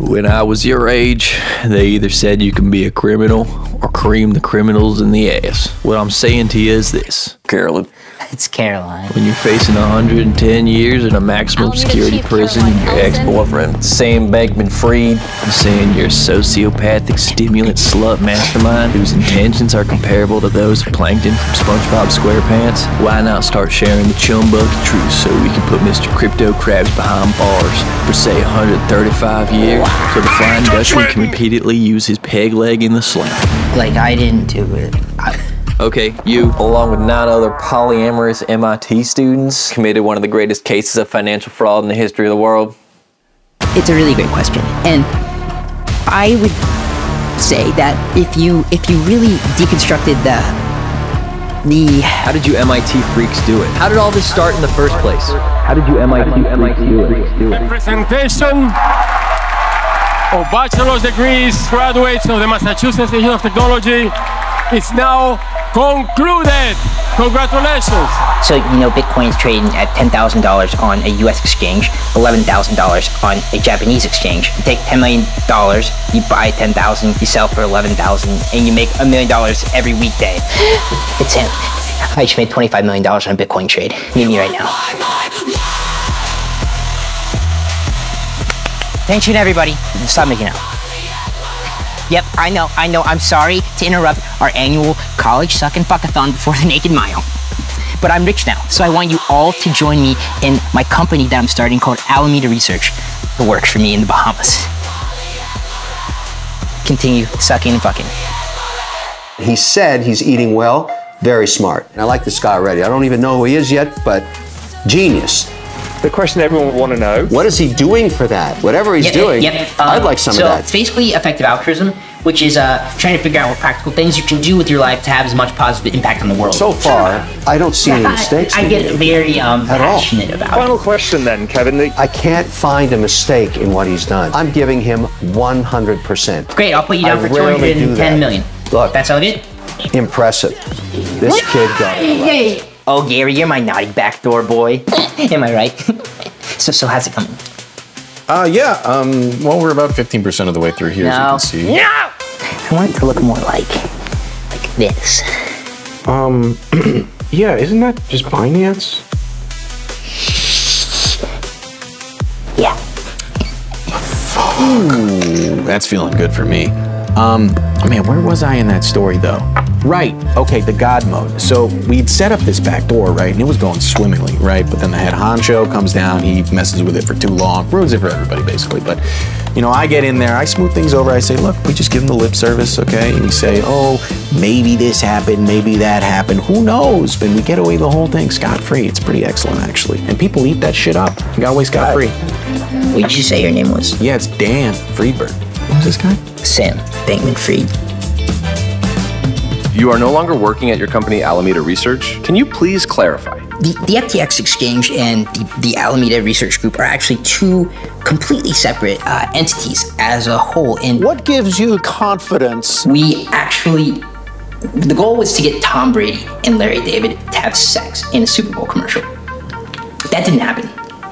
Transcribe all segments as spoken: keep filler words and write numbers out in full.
When I was your age, they either said you can be a criminal or cream the criminals in the ass. What I'm saying to you is this. Caroline. It's Caroline. When you're facing one hundred ten years in a maximum security prison, Caroline, your ex-boyfriend, Sam Bankman-Fried, is saying you're a sociopathic stimulant slut mastermind whose intentions are comparable to those of Plankton from SpongeBob SquarePants, why not start sharing the chum bucket truth so we can put Mister Crypto Krabs behind bars for, say, one hundred thirty-five years? So the Flying Dutchman can repeatedly use his peg leg in the sling. Like, I didn't do it. I Okay, you, along with nine other polyamorous M I T students, committed one of the greatest cases of financial fraud in the history of the world. It's a really great question, and I would say that if you if you really deconstructed the the how did you M I T freaks do it? How did all this start in the first place? How did you M I T freaks do it? Representation of bachelor's degrees, graduates of the Massachusetts Institute of Technology. It's now concluded. Congratulations. So, you know, Bitcoin is trading at ten thousand dollars on a U S exchange, eleven thousand dollars on a Japanese exchange. You take ten million dollars, you buy ten thousand, you sell for eleven thousand, and you make a million dollars every weekday. It's him. I just made twenty-five million dollars on a Bitcoin trade. Meet me right now. Thanks to everybody. Stop making out. Yep, I know, I know, I'm sorry to interrupt our annual college suck and fuckathon before the Naked Mile. But I'm rich now, so I want you all to join me in my company that I'm starting called Alameda Research. It works for me in the Bahamas. Continue sucking and fucking. He said he's eating well, very smart. And I like this guy already. I don't even know who he is yet, but genius. The question everyone would want to know. What is he doing for that? Whatever he's yep, doing, yep, yep. Um, I'd like some so of that. So it's basically effective altruism, which is uh, trying to figure out what practical things you can do with your life to have as much positive impact on the world. So far, I don't see any mistakes. I, I get very um, passionate all. about Final it. Final question then, Kevin. I can't find a mistake in what he's done. I'm giving him one hundred percent. Great, I'll put you down I for two hundred ten million. Look. That sound good? Impressive. This yeah. kid got it right. Oh, Gary, you're my naughty backdoor boy. Am I right? so, so how's it coming? Uh, yeah, um, well, we're about fifteen percent of the way through here, no. as you can see. No! I want it to look more like, like this. Um, yeah, isn't that just Binance? Yeah. Fuck. Ooh, that's feeling good for me. Um, man, where was I in that story, though? Right, okay, the God mode. So we'd set up this back door, right, and it was going swimmingly, right? But then the head honcho comes down, he messes with it for too long, ruins it for everybody, basically. But, you know, I get in there, I smooth things over, I say, look, we just give him the lip service, okay? And we say, oh, maybe this happened, maybe that happened, who knows? But we get away the whole thing scot-free. It's pretty excellent, actually. And people eat that shit up. You got away scot-free. What did you say your name was? Yeah, it's Dan Friedberg. Who's this guy? Sam Bankman-Fried. You are no longer working at your company, Alameda Research. Can you please clarify? The, the F T X exchange and the, the Alameda Research Group are actually two completely separate uh, entities as a whole. And what gives you confidence? We actually, the goal was to get Tom Brady and Larry David to have sex in a Super Bowl commercial. That didn't happen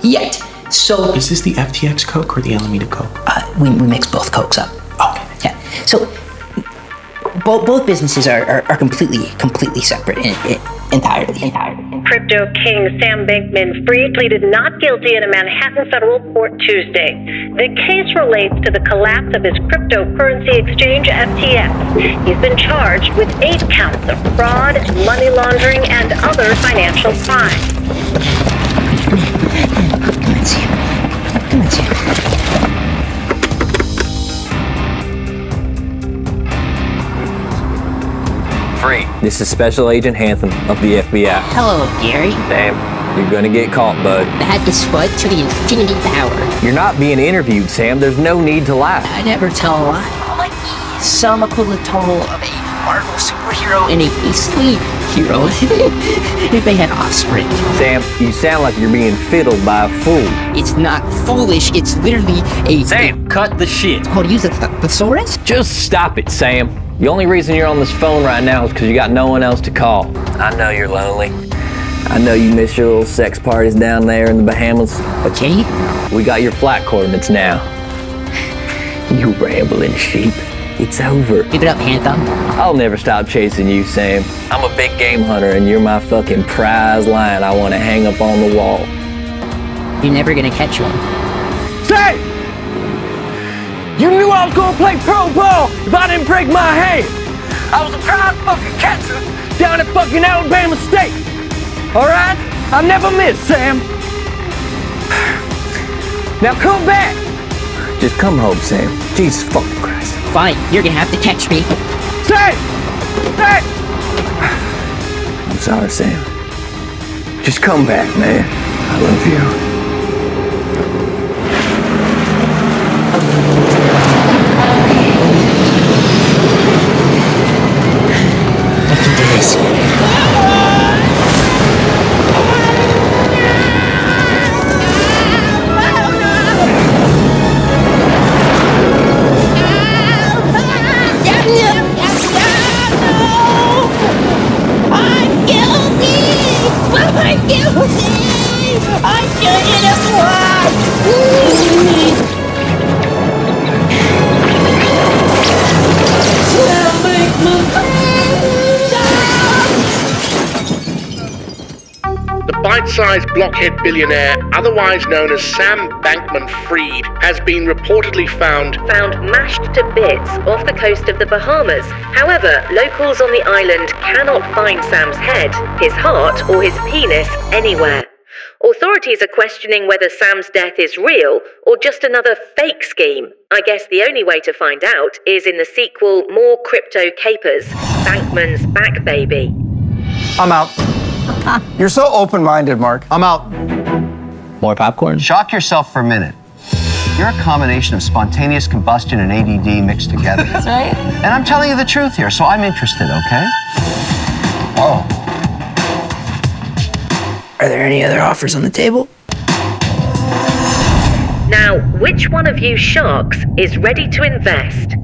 yet. So is this the F T X Coke or the Alameda Coke? Uh, we, we mix both Cokes up. Okay. Yeah. So Both, both businesses are, are, are completely, completely separate in, in, entirely. entirely. Crypto king Sam Bankman-Fried pleaded not guilty in a Manhattan federal court Tuesday. The case relates to the collapse of his cryptocurrency exchange, F T X. He's been charged with eight counts of fraud, money laundering, and other financial crimes. Come on, Sam. Come on, Sam. Free. This is Special Agent Hanson of the F B I. Hello, Gary. Sam, you're gonna get caught, bud. That is foot to the infinity power. You're not being interviewed, Sam. There's no need to lie. I never tell a lie. Like some equivalent total of a Marvel superhero and a beastly hero if they had offspring. Sam, you sound like you're being fiddled by a fool. It's not foolish. It's literally a... Sam, a, cut the shit. It's called use a th thesaurus? Just stop it, Sam. The only reason you're on this phone right now is because you got no one else to call. I know you're lonely. I know you miss your little sex parties down there in the Bahamas. Okay. We got your flight coordinates now. You rambling sheep. It's over. Keep it up, Panther. I'll never stop chasing you, Sam. I'm a big game hunter, and you're my fucking prize lion I want to hang up on the wall. You're never going to catch one. Say! You knew I was going to play pro ball if I didn't break my hand. I was a prize fucking catcher down at fucking Alabama State. All right? I never missed, Sam. Now come back. Just come home, Sam. Jesus fucking Christ. Fine, you're gonna have to catch me. Sam! Sam! I'm sorry, Sam. Just come back, man. I love you. I can do this. Bite-sized blockhead billionaire, otherwise known as Sam Bankman-Fried, has been reportedly found found mashed to bits off the coast of the Bahamas. However, locals on the island cannot find Sam's head, his heart, or his penis anywhere. Authorities are questioning whether Sam's death is real or just another fake scheme. I guess the only way to find out is in the sequel More Crypto Capers, Bankman's Back Baby. I'm out. You're so open-minded, Mark. I'm out. More popcorn? Shock yourself for a minute. You're a combination of spontaneous combustion and A D D mixed together. That's right. And I'm telling you the truth here, so I'm interested, okay? Oh. Are there any other offers on the table? Now, which one of you sharks is ready to invest?